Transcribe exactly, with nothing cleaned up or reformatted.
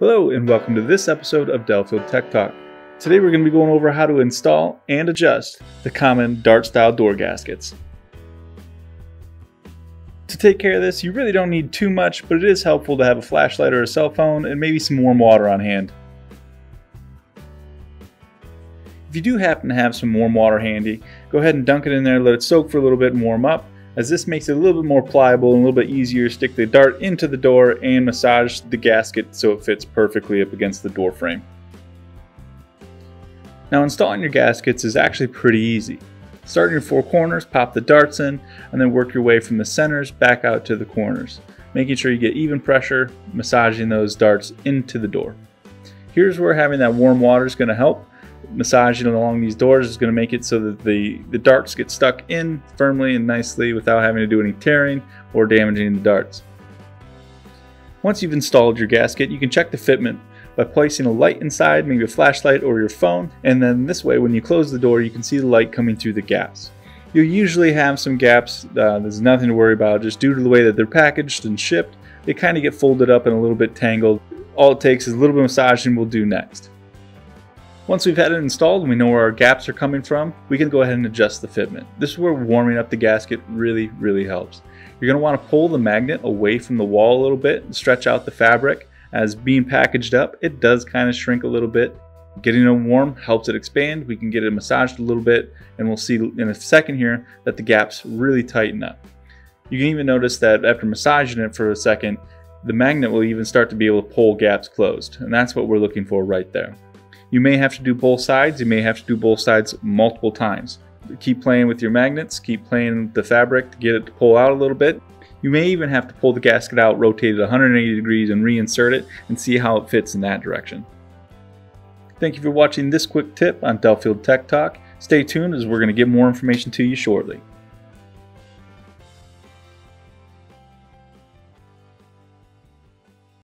Hello and welcome to this episode of Delfield Tech Talk. Today we're going to be going over how to install and adjust the common dart style door gaskets. To take care of this, you really don't need too much, but it is helpful to have a flashlight or a cell phone and maybe some warm water on hand. If you do happen to have some warm water handy, go ahead and dunk it in there, let it soak for a little bit and warm up, as this makes it a little bit more pliable and a little bit easier to stick the dart into the door and massage the gasket so it fits perfectly up against the door frame. Now, installing your gaskets is actually pretty easy. Start in your four corners, pop the darts in, and then work your way from the centers back out to the corners, making sure you get even pressure, massaging those darts into the door. Here's where having that warm water is going to help. Massaging along these doors is going to make it so that the, the darts get stuck in firmly and nicely without having to do any tearing or damaging the darts. Once you've installed your gasket, you can check the fitment by placing a light inside, maybe a flashlight or your phone, and then this way when you close the door you can see the light coming through the gaps. You'll usually have some gaps, uh, there's nothing to worry about, just due to the way that they're packaged and shipped, they kind of get folded up and a little bit tangled. All it takes is a little bit of massaging we'll do next. Once we've had it installed and we know where our gaps are coming from, we can go ahead and adjust the fitment. This is where warming up the gasket really, really helps. You're going to want to pull the magnet away from the wall a little bit and stretch out the fabric. As being packaged up, it does kind of shrink a little bit. Getting it warm helps it expand. We can get it massaged a little bit, and we'll see in a second here that the gaps really tighten up. You can even notice that after massaging it for a second, the magnet will even start to be able to pull gaps closed, and that's what we're looking for right there. You may have to do both sides, you may have to do both sides multiple times. Keep playing with your magnets, keep playing with the fabric to get it to pull out a little bit. You may even have to pull the gasket out, rotate it one hundred eighty degrees and reinsert it and see how it fits in that direction. Thank you for watching this quick tip on Delfield Tech Talk. Stay tuned as we're going to give more information to you shortly.